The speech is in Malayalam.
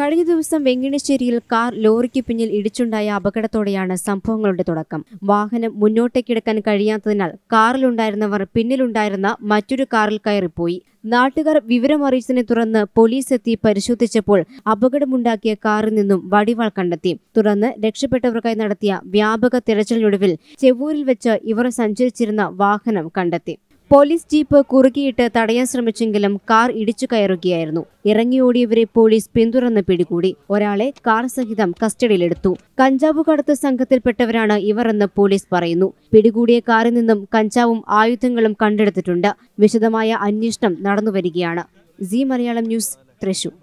കഴിഞ്ഞ ദിവസം വെങ്കിണശ്ശേരിയിൽ കാർ ലോറിക്ക് പിന്നിൽ ഇടിച്ചുണ്ടായ അപകടത്തോടെയാണ് സംഭവങ്ങളുടെ തുടക്കം. വാഹനം മുന്നോട്ടേക്ക് എടുക്കാൻ കഴിയാത്തതിനാൽ കാറിലുണ്ടായിരുന്നവർ പിന്നിലുണ്ടായിരുന്ന മറ്റൊരു കാറിൽ കയറിപ്പോയി. നാട്ടുകാർ വിവരമറിയിച്ചതിനെ തുടർന്ന് പോലീസ് എത്തി പരിശോധിച്ചപ്പോൾ അപകടമുണ്ടാക്കിയ കാറിൽ നിന്നും വടിവാൾ കണ്ടെത്തി. തുടർന്ന് രക്ഷപ്പെട്ടവർക്കായി നടത്തിയ വ്യാപക തിരച്ചിലിനൊടുവിൽ ചെവ്വൂരിൽ വെച്ച് ഇവർ സഞ്ചരിച്ചിരുന്ന വാഹനം കണ്ടെത്തി. പോലീസ് ജീപ്പ് കുറുക്കിയിട്ട് തടയാൻ ശ്രമിച്ചെങ്കിലും കാർ ഇടിച്ചു കയറുകയായിരുന്നു. ഇറങ്ങിയോടിയവരെ പോലീസ് പിന്തുടർന്ന് പിടികൂടി. ഒരാളെ കാർ സഹിതം കസ്റ്റഡിയിലെടുത്തു. കഞ്ചാവ് കടത്ത് സംഘത്തിൽപ്പെട്ടവരാണ് ഇവരെന്ന് പോലീസ് പറയുന്നു. പിടികൂടിയ കാറിൽ നിന്നും കഞ്ചാവും ആയുധങ്ങളും കണ്ടെടുത്തിട്ടുണ്ട്. വിശദമായ അന്വേഷണം നടന്നുവരികയാണ്. See Malayalam news, Thrissur.